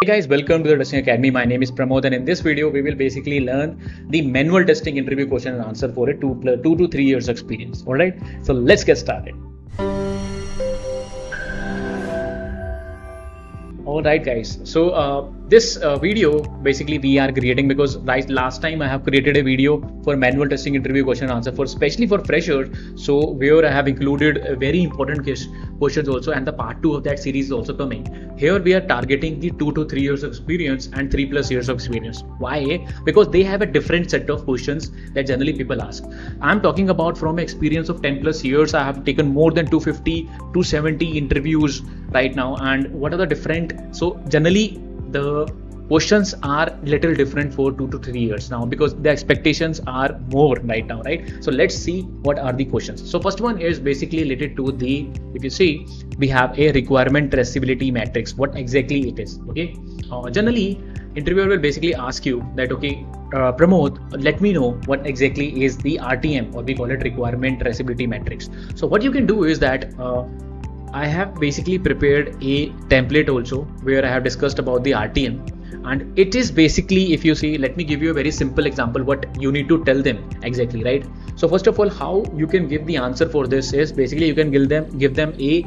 Hey guys, welcome to the Testing Academy. My name is Pramod and in this video we will basically learn the manual testing interview question and answer for a 2 to 3 years experience. Alright, so let's get started. Alright guys, so this video basically we are creating because last time I have created a video for manual testing interview question and answer for especially for freshers. So where I have included a very important questions also, and the part 2 of that series is also coming. Here we are targeting the 2 to 3 years of experience and 3+ years of experience. Why? Because they have a different set of questions that generally people ask. I'm talking about from experience of 10+ years. I have taken more than 250, 270 interviews right now. And what are the different? So generally the questions are little different for 2 to 3 years now because the expectations are more right now, right? So let's see what are the questions. So first one is basically related to the, if you see, we have a requirement traceability matrix, what exactly it is, okay? Generally, interviewer will basically ask you that, okay, Pramod, let me know what exactly is the RTM, or we call it requirement traceability matrix. So what you can do is that, I have basically prepared a template also where I have discussed about the RTM, and it is basically, if you see, let me give you a very simple example what you need to tell them exactly, right? So first of all, how you can give the answer for this is basically you can give them a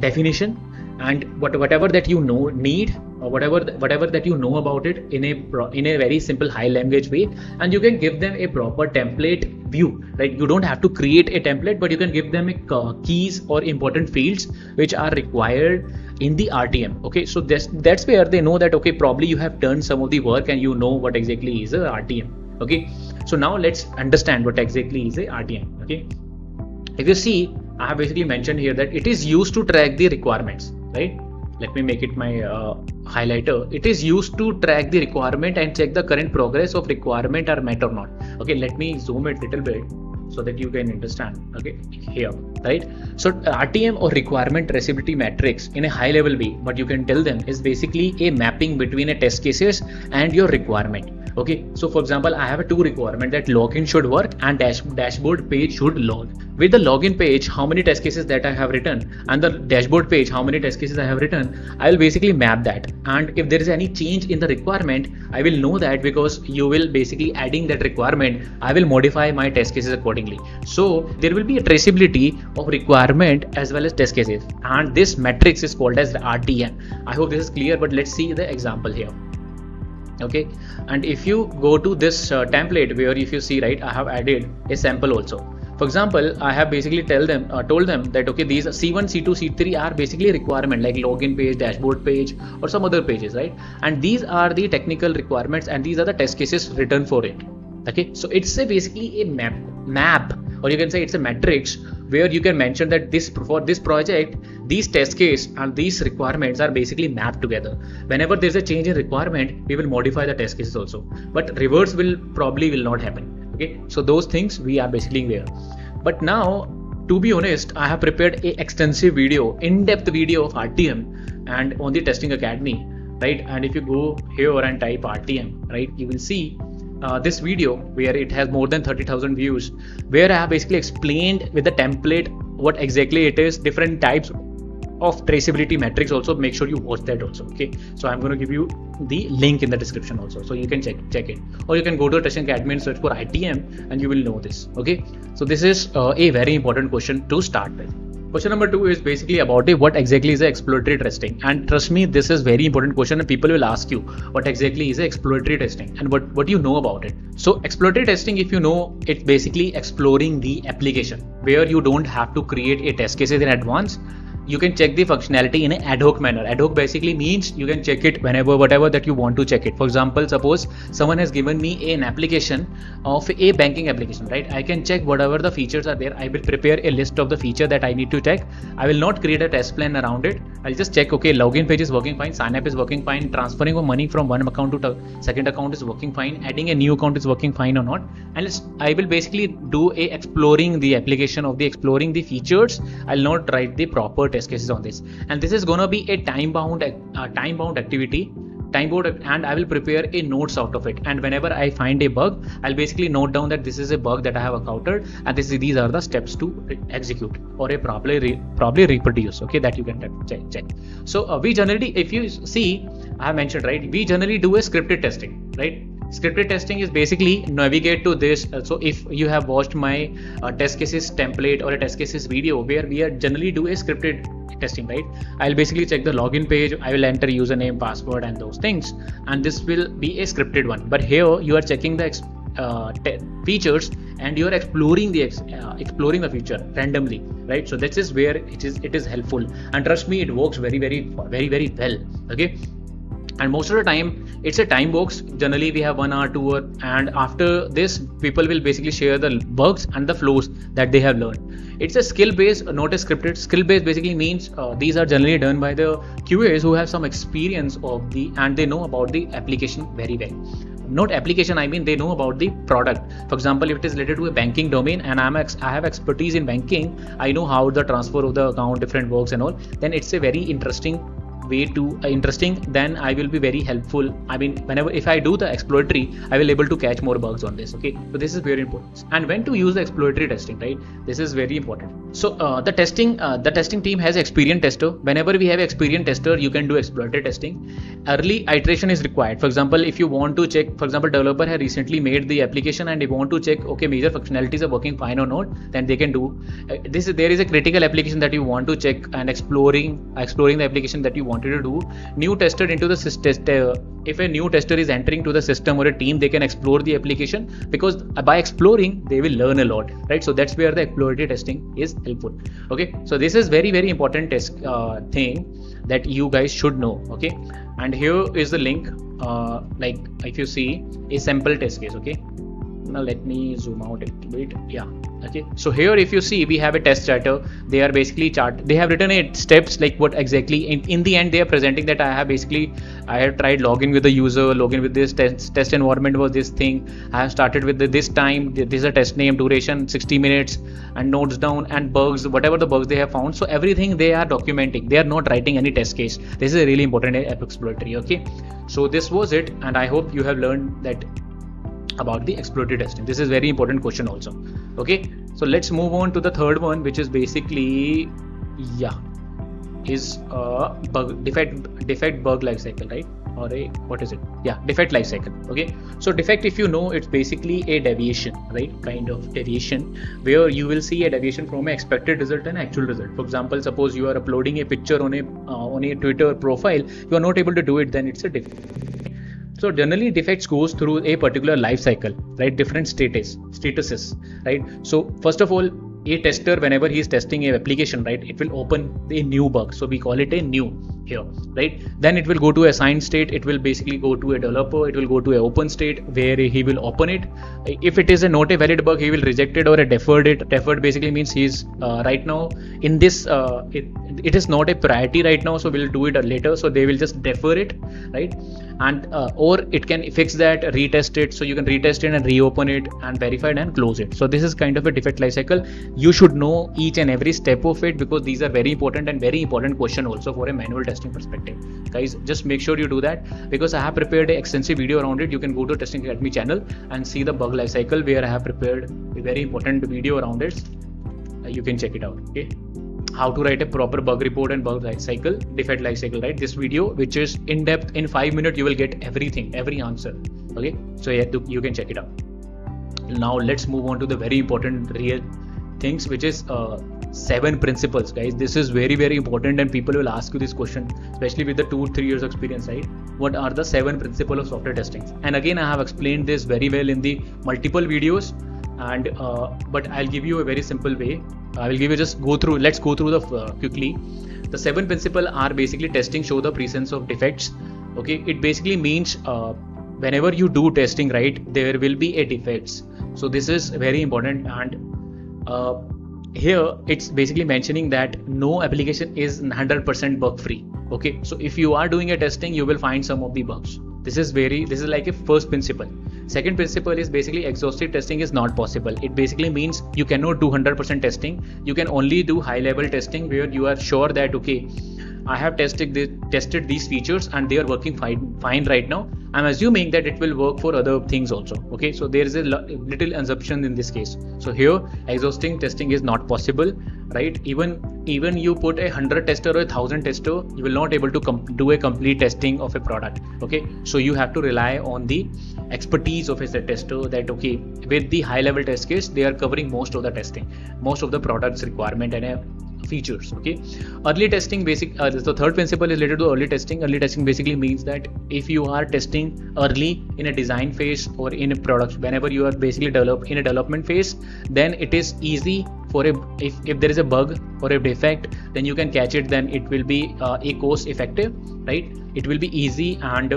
definition and whatever that you know need, or whatever that you know about it in a very simple high language way, and you can give them a proper template view, right? You don't have to create a template, but you can give them a keys or important fields which are required in the RTM. Okay, so that's where they know that, okay, probably you have done some of the work and you know what exactly is a RTM. Okay, so now let's understand what exactly is a RTM. Okay, if you see, I have basically mentioned here that it is used to track the requirements, right? Let me make it my highlighter. It is used to track the requirement and check the current progress of requirement or met or not. Okay, let me zoom it little bit so that you can understand. Okay, here, right? So RTM or requirement traceability matrix in a high level way, what you can tell them is basically a mapping between a test cases and your requirement. Okay, so for example, I have a 2 requirement that login should work and dashboard page should log. With the login page, how many test cases that I have written, and the dashboard page, how many test cases I have written, I will basically map that. And if there is any change in the requirement, I will know that because you will basically adding that requirement, I will modify my test cases accordingly. So there will be a traceability of requirement as well as test cases. And this matrix is called as the RTM. I hope this is clear, but let's see the example here. Okay, and if you go to this template where, if you see, right, I have added a sample also. For example, I have basically told them that, okay, these C1, C2, C3 are basically requirement like login page, dashboard page, or some other pages, right? And these are the technical requirements and these are the test cases written for it. Okay, so it's a basically a map, or you can say it's a matrix where you can mention that this, for this project, these test case and these requirements are basically mapped together. Whenever there's a change in requirement, we will modify the test cases also, but reverse will probably not happen. Okay, so those things we are basically there. But now, to be honest, I have prepared a extensive video, in-depth video of RTM and on the Testing Academy, right? And if you go here and type RTM, right, you will see this video where it has more than 30,000 views, where I have basically explained with the template what exactly it is, different types of traceability matrix also. Make sure you watch that also. Okay, so I'm going to give you the link in the description also, so you can check it, or you can go to Testing Academy and search for RTM and you will know this. Okay, so this is a very important question to start with. Question number 2 is basically about what exactly is the exploratory testing, and trust me, this is very important question and people will ask you what exactly is the exploratory testing and what do you know about it. So exploratory testing, if you know, it's basically exploring the application where you don't have to create a test cases in advance. You can check the functionality in an ad hoc manner. Ad hoc basically means you can check it whenever, whatever that you want to check it. For example, suppose someone has given me an application of a banking application, right? I can check whatever the features are there. I will prepare a list of the feature that I need to check. I will not create a test plan around it. I'll just check, okay, login page is working fine, sign up is working fine, transferring of money from one account to the second account is working fine, adding a new account is working fine or not. And I will basically do a exploring the application of the exploring the features. I'll not write the proper test cases on this, and this is gonna be a time bound activity, and I will prepare a notes out of it, and whenever I find a bug, I'll basically note down that this is a bug that I have encountered, and these are the steps to execute or a probably reproduce. Okay, that you can check. So we generally, if you see, I have mentioned, right, we generally do a scripted testing, right? Scripted testing is basically navigate to this. So if you have watched my test cases template or a test cases video where we are generally do a scripted testing, right? I'll basically check the login page. I will enter username, password and those things. And this will be a scripted one. But here you are checking the features and you are exploring the feature randomly, right? So this is where it is helpful. And trust me, it works very, very well. Okay. And most of the time it's a time box. Generally we have 1 hour, 2 hour, and after this people will basically share the bugs and the flows that they have learned. It's a skill based, not a scripted. Skill based basically means these are generally done by the QAs who have some experience of the, and they know about the application very well. Not application, I mean they know about the product. For example, if it is related to a banking domain and I have expertise in banking, I know how the transfer of the account different works and all, then it's a very interesting way to interesting, then I will be very helpful. I mean, if I do the exploratory, I will able to catch more bugs on this. Okay, so this is very important. And when to use the exploratory testing, right? This is very important. So the testing team has experienced tester. Whenever we have experienced tester, you can do exploratory testing. Early iteration is required. For example, if you want to check, for example, developer has recently made the application and they want to check, okay, major functionalities are working fine or not, then they can do this. There is a critical application that you want to check and exploring the application that you wanted to do. New tester into the system. If a new tester is entering to the system or a team, they can explore the application, because by exploring they will learn a lot, right? So that's where the exploratory testing is helpful. Okay, so this is very, very important test thing that you guys should know. Okay, and here is the link, like if you see a sample test case. Okay, now let me zoom out a little bit. Yeah, okay, so here if you see we have a test chatter. They are basically they have written it steps, like what exactly in the end they are presenting, that I have tried login with the user, login with this test environment was this thing, I have started with this time, this is a test name, duration 60 minutes and notes down, and bugs, whatever the bugs they have found. So everything they are documenting, they are not writing any test case. This is a really important exploratory. Okay, so this was it, and I hope you have learned that about the exploratory testing. This is very important question also. Okay, so let's move on to the third one, which is basically defect bug life cycle, right? Or a defect life cycle. Okay, so defect, if you know, it's basically a deviation, right? Kind of deviation where you will see a deviation from an expected result and actual result. For example, suppose you are uploading a picture on a Twitter profile, you are not able to do it, then it's a defect. So generally defects goes through a particular life cycle, right? Different statuses, right? So first of all, a tester, whenever he is testing an application, right, it will open a new bug, so we call it a new here, right? Then it will go to a assigned state, it will basically go to a developer, it will go to an open state where he will open it. If it is not a valid bug, he will reject it or deferred it. Deferred basically means he is right now in this it is not a priority right now, so we'll do it later, so they will just defer it, right? And or it can fix that, retest it, so you can retest it and reopen it and verify it and close it. So this is kind of a defect life cycle. You should know each and every step of it, because these are very important and very important question also for a manual testing perspective. Guys, just make sure you do that, because I have prepared an extensive video around it. You can go to Testing Academy channel and see the bug life cycle, where I have prepared a very important video around it. You can check it out. Okay, how to write a proper bug report and bug life cycle, defect life cycle, right? This video, which is in depth, in 5 minutes you will get everything, every answer. Okay, so yeah, you can check it out. Now let's move on to the very important real things, which is 7 principles. Guys, this is very, very important, and people will ask you this question, especially with the 2-3 years experience, right? What are the 7 principles of software testing? And again, I have explained this very well in the multiple videos, and but I'll give you a very simple way. I will give you just go through. Let's go through the quickly. The 7 principles are basically testing show the presence of defects. Okay, it basically means whenever you do testing, right, there will be a defects. So this is very important, and here it's basically mentioning that no application is 100% bug free. Okay, so if you are doing a testing, you will find some of the bugs. This is like a first principle. Second principle is basically exhaustive testing is not possible. It basically means you cannot do 100% testing. You can only do high level testing where you are sure that okay, I have tested these features and they are working fine right now. I'm assuming that it will work for other things also. Okay, so there is a little assumption in this case. So here exhausting testing is not possible, right? Even you put 100 tester or 1,000 tester, you will not able to do a complete testing of a product. Okay, so you have to rely on the expertise of a tester that, okay, with the high level test case, they are covering most of the testing, most of the product's requirement and features. Okay, early testing basic. The third principle is related to early testing. Early testing basically means that if you are testing early in a design phase or in a product, whenever you are basically in a development phase, then it is easy for if there is a bug or a defect, then you can catch it. Then it will be a cost effective, right? It will be easy and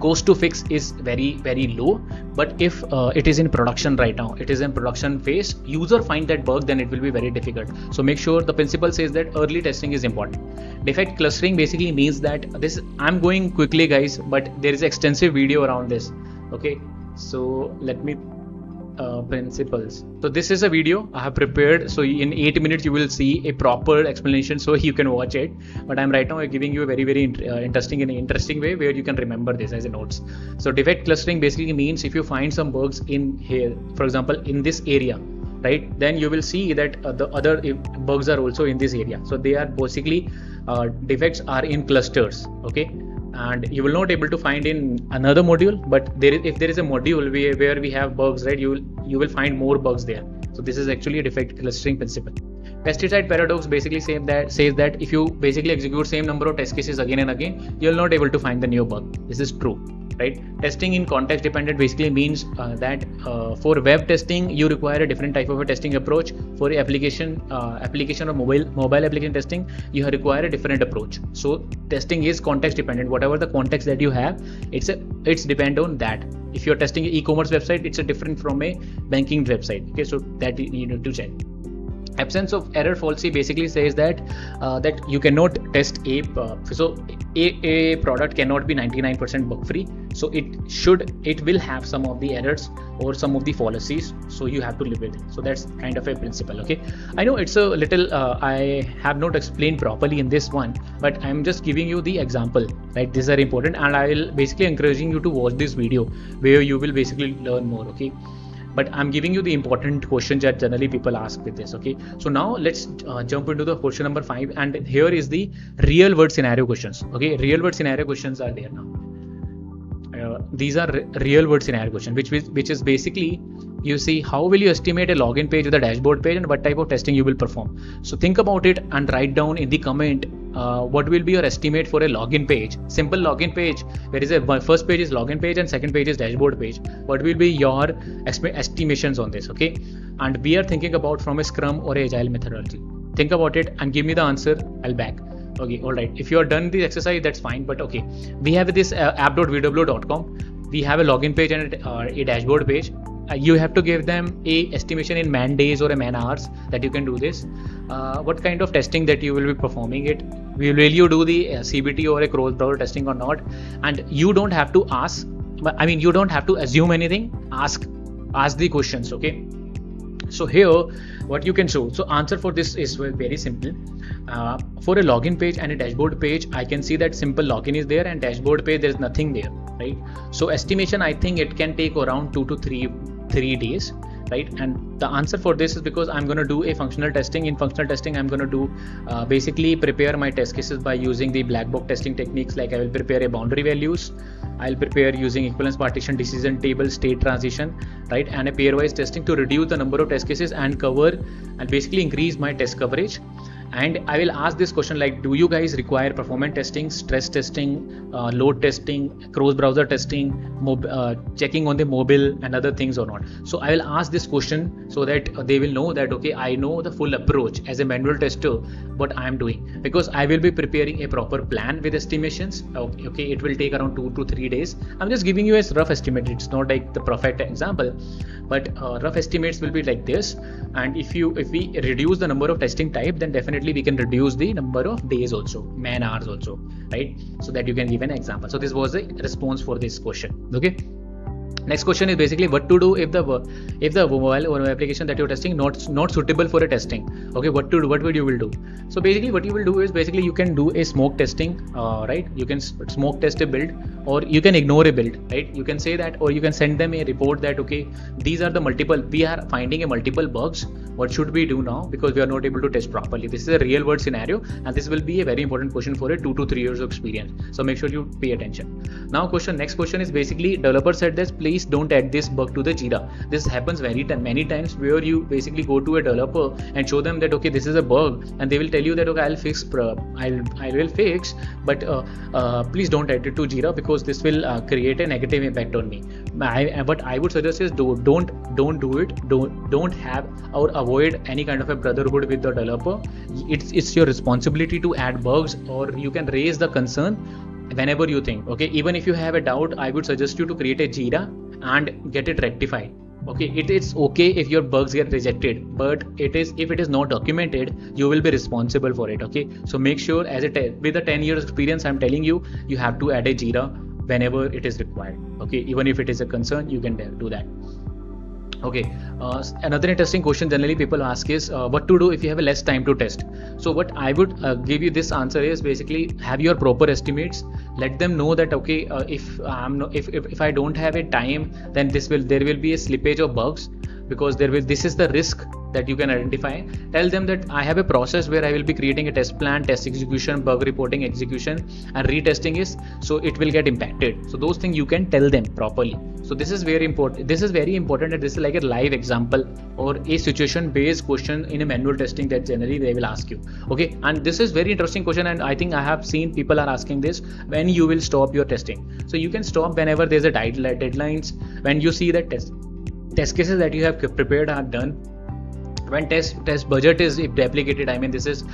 cost to fix is very, very low. But if it is in production right now, it is in production phase, user find that bug, then it will be very difficult. So make sure the principle says that early testing is important. Defect clustering basically means that this, I'm going quickly guys, but there is extensive video around this. Okay, so let me principles. So this is a video I have prepared, so in 8 minutes you will see a proper explanation, so you can watch it. But I'm right now giving you a very, very interesting and interesting way where you can remember this as a notes. So defect clustering basically means if you find some bugs in here, for example in this area, right, then you will see that the other bugs are also in this area. So they are basically defects are in clusters. Okay, and you will not able to find in another module, but there is, if there is a module where we have bugs, right, you will find more bugs there. So this is actually a defect clustering principle. Pesticide paradox basically says that if you basically execute same number of test cases again and again, you will not able to find the new bug. This is true, right? Testing in context dependent basically means that for web testing you require a different type of a testing approach. For application or mobile application testing, you require a different approach. So testing is context dependent. Whatever the context that you have, it's depend on that. If you're testing an e-commerce website, it's a different from a banking website. Okay, so that you need to check. Absence of error fallacy basically says that that you cannot test a product cannot be 99% bug free. So it will have some of the errors or some of the fallacies, so you have to live with it. So that's kind of a principle. Okay, I know it's a little I have not explained properly in this one, but I'm just giving you the example, right? These are important, and I will basically encouraging you to watch this video where you will basically learn more. Okay, but I'm giving you the important questions that generally people ask with this. Okay, so now let's jump into the question number 5, and here is the real world scenario questions. Okay, real world scenario questions are there now. These are real world scenario questions, which is basically, you see, how will you estimate a login page with a dashboard page, and what type of testing you will perform. So think about it and write down in the comment what will be your estimate for a login page, simple login page. There is a first page is login page and second page is dashboard page. What will be your estimations on this? Okay, and we are thinking about from a Scrum or a Agile methodology. Think about it and give me the answer. I'll back. Okay, all right, if you are done the exercise, that's fine. But okay, we have this app.vw.com. we have a login page and a dashboard page. You have to give them a estimation in man days or a man hours that you can do this. What kind of testing that you will be performing it? Will you do the CBT or a cross-browser testing or not? And you don't have to ask, I mean, you don't have to assume anything. Ask the questions. Okay, so here what you can show. So answer for this is very simple. For a login page and a dashboard page, I can see that simple login is there and dashboard page there is nothing there, right? So estimation, I think it can take around 2 to 3 days, right? And the answer for this is because I'm going to do a functional testing. In functional testing, I'm going to do basically prepare my test cases by using the black box testing techniques. Like I will prepare a boundary values, I'll prepare using equivalence partition, decision table, state transition, right, and a pairwise testing to reduce the number of test cases and cover and basically increase my test coverage. And I will ask this question like, do you guys require performance testing, stress testing, load testing, cross-browser testing, checking on the mobile and other things or not? So I will ask this question so that they will know that, okay, I know the full approach as a manual tester, what I am doing, because I will be preparing a proper plan with estimations. Okay, it will take around 2 to 3 days. I'm just giving you a rough estimate. It's not like the perfect example, but rough estimates will be like this. And if we reduce the number of testing type, then definitely we can reduce the number of days also, man hours also, right? So that you can give an example. So this was the response for this question. Okay, Next question is basically what to do if the mobile or application that you're testing not suitable for a testing. Okay, what to do? What will you do? So basically, what you will do is basically you can do a smoke testing, right? You can smoke test a build, or you can ignore a build, right? You can say that, or you can send them a report that okay, these are the multiple, we are finding a multiple bugs. What should we do now? Because we are not able to test properly. This is a real world scenario, and this will be a very important question for a 2 to 3 years of experience. So make sure you pay attention. Now, next question is basically developer said this, please don't add this bug to the Jira. This happens very many times where you basically go to a developer and show them that okay, this is a bug, and they will tell you that okay, I will fix, but please don't add it to Jira because this will create a negative impact on me. What I would suggest is don't have or avoid any kind of a brotherhood with the developer. It's your responsibility to add bugs, or you can raise the concern whenever you think. Okay, even if you have a doubt, I would suggest you to create a Jira and get it rectified. Okay, it's okay if your bugs get rejected, but if it is not documented, you will be responsible for it. Okay, so make sure with a 10 years experience, I'm telling you, you have to add a Jira whenever it is required. Okay, even if it is a concern, you can do that. Okay, another interesting question generally people ask is what to do if you have less time to test. So what I would give you this answer is basically have your proper estimates. Let them know that okay, if I don't have a time, then there will be a slippage of bugs, because this is the risk that you can identify. Tell them that I have a process where I will be creating a test plan, test execution, bug reporting, execution, and retesting is, so it will get impacted. So those things you can tell them properly. So this is very important. This is very important, that this is like a live example or a situation based question in a manual testing that generally they will ask you. Okay, and this is very interesting question, and I think I have seen people are asking this, when you will stop your testing. So you can stop whenever there's a deadlines, when you see that test cases that you have prepared are done, when test budget is duplicated. I mean, this is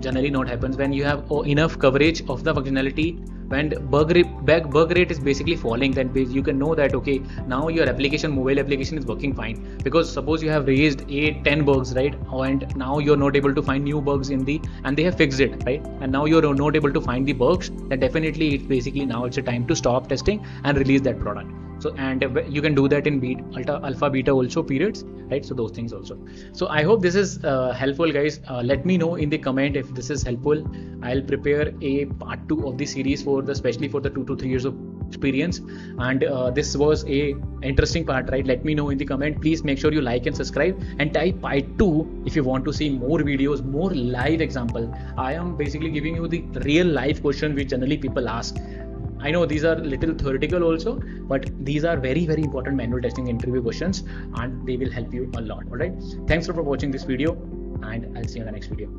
generally not happens. When you have enough coverage of the functionality, when bug rate is basically falling, then you can know that okay, now your mobile application is working fine. Because suppose you have raised 8-10 bugs, right, and now you're not able to find new bugs and they have fixed it, right, and now you're not able to find the bugs, then definitely it's basically now it's a time to stop testing and release that product. So, and you can do that in alpha beta also periods, right? So those things also. So I hope this is helpful, guys. Let me know in the comment if this is helpful. I'll prepare a part 2 of the series especially for the 2 to 3 years of experience. And this was a interesting part, right? Let me know in the comment. Please make sure you like and subscribe, and type part 2 if you want to see more videos, more live example. I am basically giving you the real life question which generally people ask. I know these are little theoretical also, but these are very, very important manual testing interview questions, and they will help you a lot. All right. Thanks for watching this video, and I'll see you in the next video.